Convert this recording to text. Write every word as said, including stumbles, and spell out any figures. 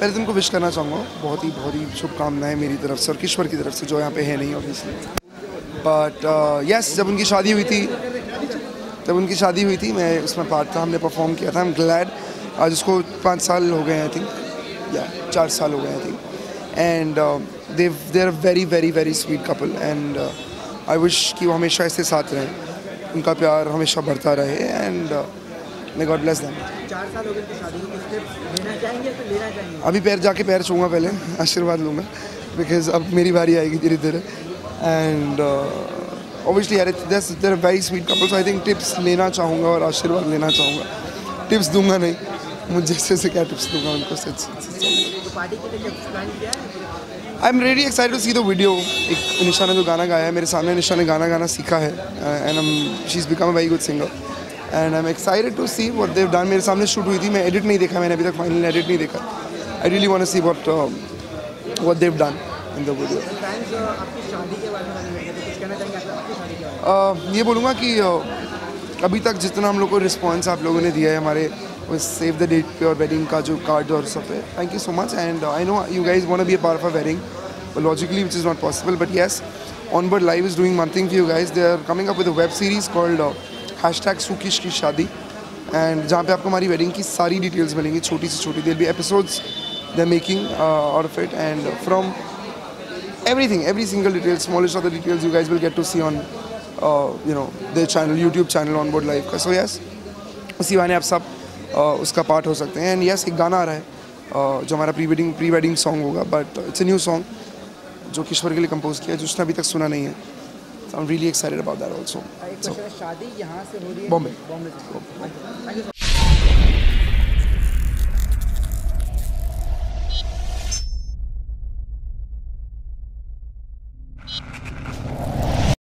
पहले तो उनको विश करना चाहूँगा, बहुत ही बहुत ही शुभकामनाएं मेरी तरफ से और किश्वर की तरफ से जो यहाँ पे है नहीं ऑब्वियसली। बट यस, जब उनकी शादी हुई थी तब उनकी शादी हुई थी मैं उसमें पार्ट था, हमने परफॉर्म किया था। आई एम ग्लैड आज उसको पाँच साल हो गए आई थिंक, या चार साल हो गए I think. And they they are very very very sweet couple and I wish कि वो हमेशा ऐसे साथ रहें, उनका प्यार हमेशा बढ़ता रहे and may God bless them. चार साल हो गए की शादी को, स्टेप लेना चाहेंगे तो लेना चाहिए। अभी पैर जाके पैर छूंगा, पहले आशीर्वाद लूँगा बिकॉज अब मेरी बारी आएगी धीरे धीरे। एंड ऑब्वियसली यार there are very sweet couple, so I think tips लेना चाहूँगा और आशीर्वाद लेना चाहूँगा। टिप्स दूंगा नहीं, मुझे से से क्या टिप्स दूंगा उनको सच। I am really excited to see the video. एक अनिशा ने जो गाना गाया है मेरे सामने, अनिशा ने गाना गाना सीखा है and um she is become a very good singer and I am excited to see what they have done. मेरे सामने शूट हुई थी, मैं एडिट नहीं देखा, मैंने अभी तक फाइनल एडिट नहीं देखा। I really want to see what what they have done in the video. ये बोलूँगा कि अभी तक जितना हम लोग को रिस्पॉन्स आप लोगों ने दिया है हमारे उस सेव द डेट पे और वेडिंग का जो कार्ड और सब है, thank you so much. And I know you guys want to be a part of wedding logically which is not possible, but yes Onboard Live is doing one thing for you guys, they are coming up with a web series called hashtag Sukish की शादी, and जहाँ पे आपको हमारी wedding की सारी details मिलेंगी छोटी से छोटी। There will be episodes they are making out of it and from everything, every single details, smallest of the details you guys will get to see on you know their channel, YouTube channel Onboard Live का। So yes उसी बहाने आप सब Uh, उसका part हो सकते हैं। And yes yes, एक गाना आ रहा है uh, जो हमारा pre wedding pre wedding song होगा, but it's a new song जो किश्वर के लिए कंपोज किया है, जो उसने अभी तक सुना नहीं है। I am really excited about that also. शादी यहाँ से हो रही है बॉम्बे।